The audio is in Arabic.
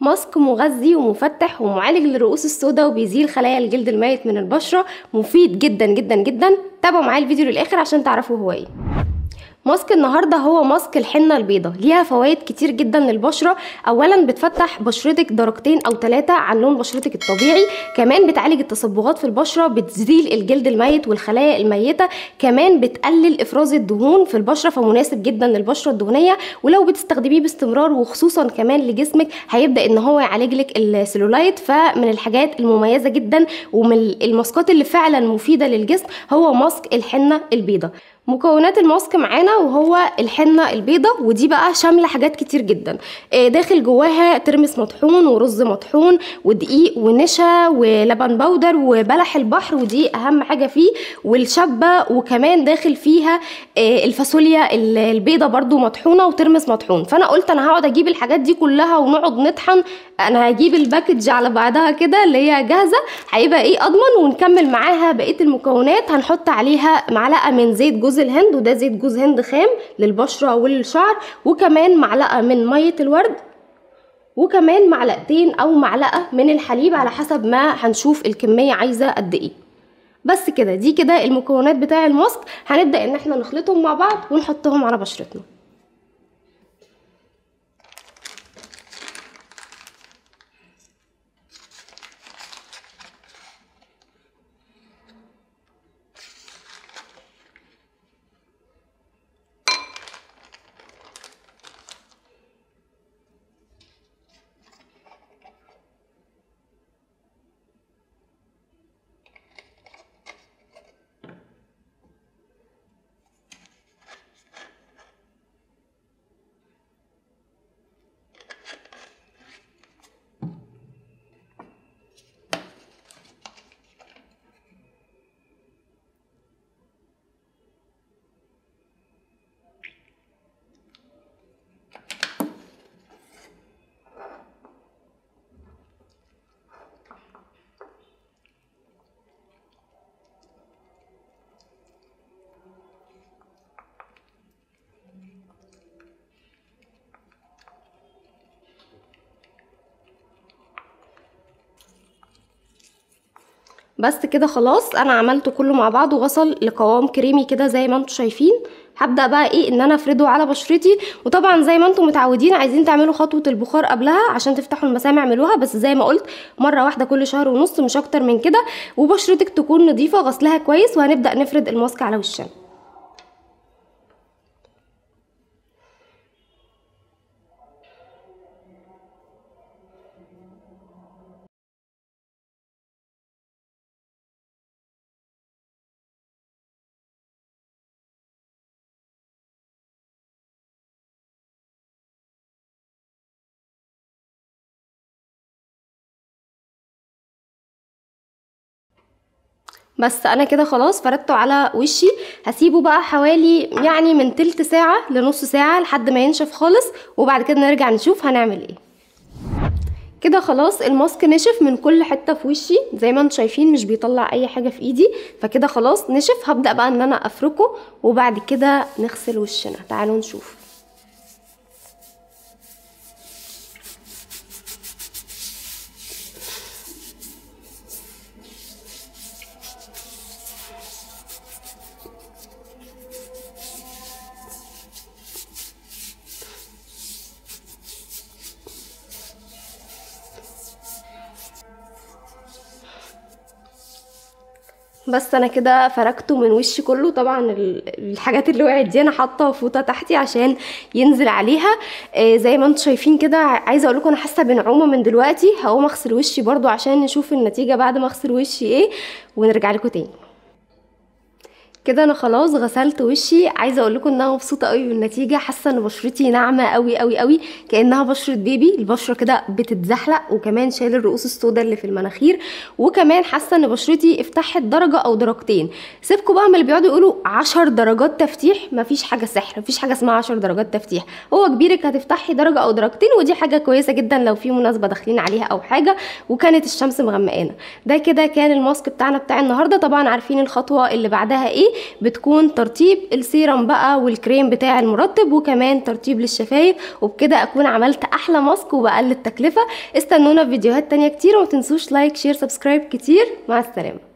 ماسك مغذي ومفتح ومعالج للرؤوس السوداء وبيزيل خلايا الجلد الميت من البشرة، مفيد جدا جدا جدا. تابعوا معايا الفيديو للاخر عشان تعرفوا هو ايه. ماسك النهارده هو ماسك الحنه البيضاء، ليها فوائد كتير جدا للبشره. اولا بتفتح بشرتك درجتين او 3 عن لون بشرتك الطبيعي، كمان بتعالج التصبغات في البشره، بتزيل الجلد الميت والخلايا الميته، كمان بتقلل افراز الدهون في البشره، فمناسب جدا للبشره الدهنيه. ولو بتستخدميه باستمرار وخصوصا كمان لجسمك هيبدا ان هو يعالج لك السيلولايت. فمن الحاجات المميزه جدا ومن الماسكات اللي فعلا مفيده للجسم هو ماسك الحنه البيضاء. مكونات الماسك معانا، وهو الحنه البيضاء، ودي بقى شامله حاجات كتير جدا. داخل جواها ترمس مطحون ورز مطحون ودقيق ونشا ولبن بودر وبلح البحر، ودي اهم حاجه فيه، والشبه. وكمان داخل فيها الفاصوليا البيضاء برضو مطحونه وترمس مطحون. فانا قلت انا هقعد اجيب الحاجات دي كلها ونقعد نطحن، انا هجيب الباكج على بعضها كده اللي هي جاهزه، هيبقى ايه اضمن. ونكمل معاها بقيه المكونات. هنحط عليها معلقه من زيت جوز الهند، وده زيت جوز هند خام للبشرة والشعر، وكمان معلقة من مية الورد، وكمان معلقتين او معلقة من الحليب على حسب ما هنشوف الكمية عايزة قد ايه. بس كده، دي كده المكونات بتاع الماسك. هنبدأ ان احنا نخلطهم مع بعض ونحطهم على بشرتنا. بس كده خلاص، انا عملته كله مع بعض ووصل لقوام كريمي كده زي ما انتم شايفين. هبدا بقى ايه ان انا افرده على بشرتي. وطبعا زي ما انتم متعودين عايزين تعملوا خطوه البخار قبلها عشان تفتحوا المسام، اعملوها بس زي ما قلت مره واحده كل شهر ونص، مش اكتر من كده، وبشرتك تكون نظيفه غسلها كويس. وهنبدا نفرد الماسك على وشنا. بس انا كده خلاص فردته على وشي. هسيبه بقى حوالي يعني من تلت ساعة لنص ساعة لحد ما ينشف خالص، وبعد كده نرجع نشوف هنعمل ايه. كده خلاص الماسك نشف من كل حتة في وشي زي ما انتم شايفين، مش بيطلع اي حاجة في ايدي. فكده خلاص نشف، هبدأ بقى ان انا افركه وبعد كده نغسل وشنا. تعالوا نشوف. بس انا كده فركته من وشي كله. طبعا الحاجات اللي وقعت دي انا حاطه فوطه تحتي عشان ينزل عليها. زي ما انتم شايفين كده، عايزه اقول لكم انا حاسه بنعومه من دلوقتي. هقوم اغسل وشي برده عشان نشوف النتيجه بعد ما اغسل وشي ايه، ونرجع لكم تاني. كده انا خلاص غسلت وشي. عايزه اقول لكم ان انا مبسوطه قوي بالنتيجه، حاسه ان بشرتي ناعمه قوي قوي قوي، كانها بشره بيبي. البشره كده بتتزحلق، وكمان شايل الرؤوس السوداء اللي في المناخير، وكمان حاسه ان بشرتي افتحت درجه او درجتين. سيبكم بقى من اللي بيقعدوا يقولوا 10 درجات تفتيح، مفيش حاجه سحر، مفيش حاجه اسمها 10 درجات تفتيح. هو كبيرك هتفتحي درجه او درجتين، ودي حاجه كويسه جدا لو في مناسبه داخلين عليها او حاجه وكانت الشمس مغمقانا. ده كده كان الماسك بتاعنا بتاع النهارده. طبعا عارفين الخطوه اللي بعدها ايه. بتكون ترتيب السيرم بقى والكريم بتاع المرطب وكمان ترتيب للشفايف، وبكده اكون عملت احلى ماسك وبقلل التكلفه. استنونا في فيديوهات تانية كتير، ومتنسوش لايك شير سبسكرايب كتير. مع السلامه.